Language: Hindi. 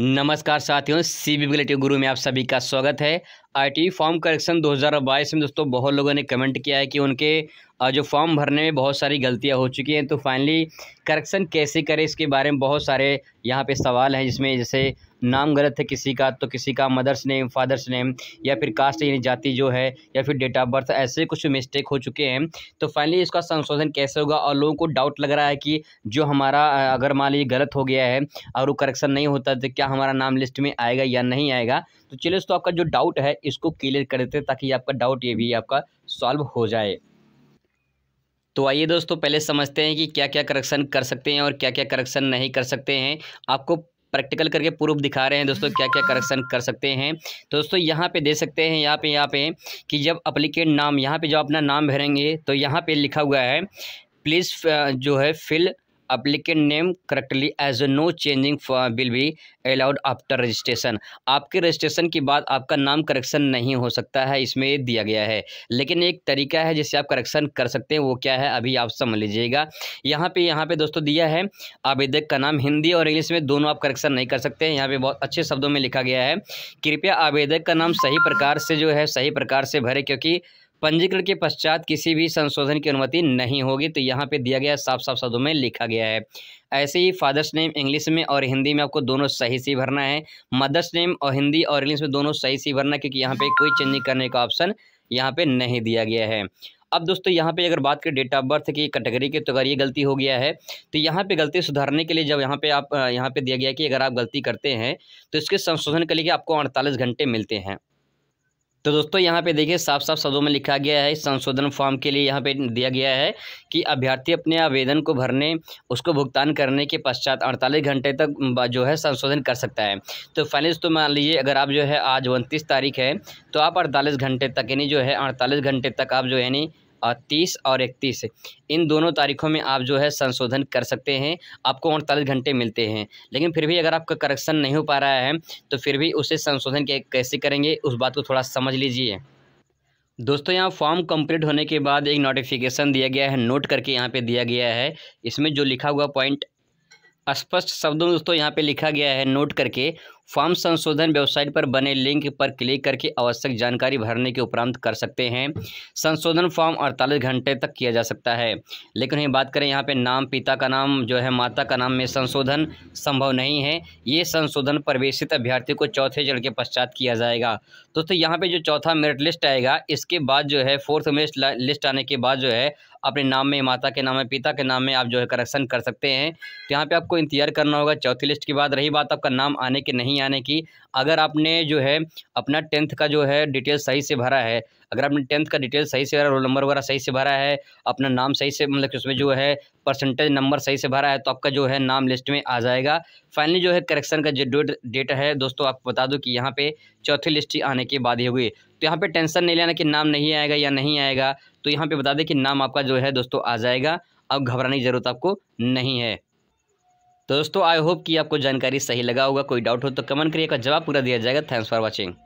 नमस्कार साथियों, सीबीविकल आईटीआई गुरु में आप सभी का स्वागत है। आईटीआई फॉर्म करेक्शन 2022 में दोस्तों बहुत लोगों ने कमेंट किया है कि उनके जो फॉर्म भरने में बहुत सारी गलतियां हो चुकी हैं, तो फाइनली करेक्शन कैसे करें इसके बारे में बहुत सारे यहाँ पे सवाल हैं, जिसमें जैसे नाम गलत है किसी का, तो किसी का मदर्स नेम, फादर्स नेम या फिर कास्ट यानी जाति जो है, या फिर डेट ऑफ बर्थ, ऐसे कुछ मिस्टेक हो चुके हैं। तो फाइनली इसका संशोधन कैसे होगा, और लोगों को डाउट लग रहा है कि जो हमारा अगर मान लीजिए गलत हो गया है और वो करेक्शन नहीं होता तो क्या हमारा नाम लिस्ट में आएगा या नहीं आएगा। तो चलिए दोस्तों, आपका जो डाउट है इसको क्लियर कर देते हैं ताकि आपका डाउट ये भी आपका सॉल्व हो जाए। तो आइए दोस्तों, पहले समझते हैं कि क्या क्या करेक्शन कर सकते हैं और क्या क्या करेक्शन नहीं कर सकते हैं। आपको प्रैक्टिकल करके प्रूफ दिखा रहे हैं दोस्तों क्या क्या करेक्शन कर सकते हैं। तो दोस्तों यहाँ पे दे सकते हैं, यहाँ पे कि जब एप्लीकेंट नाम, यहाँ पे जब अपना नाम भरेंगे तो यहाँ पे लिखा हुआ है प्लीज़ जो है fill applicant name correctly as no changing will be allowed after registration. आपके रजिस्ट्रेशन के बाद आपका नाम करेक्शन नहीं हो सकता है, इसमें दिया गया है। लेकिन एक तरीका है जिससे आप करेक्शन कर सकते हैं, वो क्या है अभी आप समझ लीजिएगा। यहाँ पे दोस्तों दिया है आवेदक का नाम, हिंदी और इंग्लिश में दोनों आप करेक्शन नहीं कर सकते हैं। यहाँ पे बहुत अच्छे शब्दों में लिखा गया है कृपया आवेदक का नाम सही प्रकार से भरे क्योंकि पंजीकरण के पश्चात किसी भी संशोधन की अनुमति नहीं होगी। तो यहाँ पे दिया गया साफ शब्दों में लिखा गया है। ऐसे ही फादर्स नेम इंग्लिश में और हिंदी में आपको दोनों सही से भरना है। मदर्स नेम और हिंदी और इंग्लिश में दोनों सही से भरना, क्योंकि यहाँ पे कोई चेंजिंग करने का ऑप्शन यहाँ पे नहीं दिया गया है। अब दोस्तों यहाँ पे अगर बात करें डेट ऑफ बर्थ की, कैटेगरी की, तो अगर ये गलती हो गया है तो यहाँ पे गलती सुधारने के लिए जब यहाँ पे दिया गया कि अगर आप गलती करते हैं तो इसके संशोधन के लिए आपको 48 घंटे मिलते हैं। तो दोस्तों यहाँ पे देखिए साफ शब्दों में लिखा गया है संशोधन फॉर्म के लिए, यहाँ पे दिया गया है कि अभ्यर्थी अपने आवेदन को भरने, उसको भुगतान करने के पश्चात 48 घंटे तक जो है संशोधन कर सकता है। तो फाइनली तो मान लीजिए अगर आप जो है आज 29 तारीख है तो आप 48 घंटे तक यानी जो है 48 घंटे तक आप जो है यानी 30 और 31 इन दोनों तारीखों में आप जो है संशोधन कर सकते हैं। आपको 48 घंटे मिलते हैं, लेकिन फिर भी अगर आपका करेक्शन नहीं हो पा रहा है तो फिर भी उसे संशोधन कैसे करेंगे उस बात को थोड़ा समझ लीजिए। दोस्तों यहाँ फॉर्म कंप्लीट होने के बाद एक नोटिफिकेशन दिया गया है, नोट करके यहाँ पे दिया गया है। इसमें जो लिखा हुआ पॉइंट स्पष्ट शब्दों में दोस्तों यहाँ पे लिखा गया है नोट करके, फॉर्म संशोधन वेबसाइट पर बने लिंक पर क्लिक करके आवश्यक जानकारी भरने के उपरांत कर सकते हैं। संशोधन फॉर्म 48 घंटे तक किया जा सकता है। लेकिन ये बात करें यहाँ पे नाम, पिता का नाम जो है माता का नाम में संशोधन संभव नहीं है। ये संशोधन प्रवेशित अभ्यर्थी को चौथे चरण के पश्चात किया जाएगा। दोस्तों यहाँ पे जो चौथा मेरिट लिस्ट आएगा, इसके बाद जो है फोर्थ मेरिट लिस्ट आने के बाद जो है अपने नाम में, माता के नाम में, पिता के नाम में आप जो है करेक्शन कर सकते हैं। तो यहाँ पर आपको इंतजार करना होगा चौथी लिस्ट के बाद। रही बात आपका नाम आने के नहीं आने की, अगर आपने जो है अपना 10th का जो है डिटेल सही से भरा है, अगर आपने 10th का डिटेल सही से भरा, रोल नंबर वगैरह सही से भरा है, अपना नाम सही से मतलब कि उसमें जो है परसेंटेज नंबर सही से भरा है, तो आपका जो है नाम लिस्ट में आ जाएगा। फाइनली जो है करेक्शन का जो डेट है दोस्तों, आपको बता दूं कि यहाँ पे चौथी लिस्ट आने के बाद ही होगी। तो यहाँ पे टेंशन नहीं लेना कि नाम नहीं आएगा या नहीं आएगा। तो यहाँ पे बता दें कि नाम आपका जो है दोस्तों आ जाएगा, अब घबराने की जरूरत आपको नहीं है। तो दोस्तों आई होप कि आपको जानकारी सही लगा होगा। कोई डाउट हो तो कमेंट करिएगा, जवाब पूरा दिया जाएगा। Thanks for watching.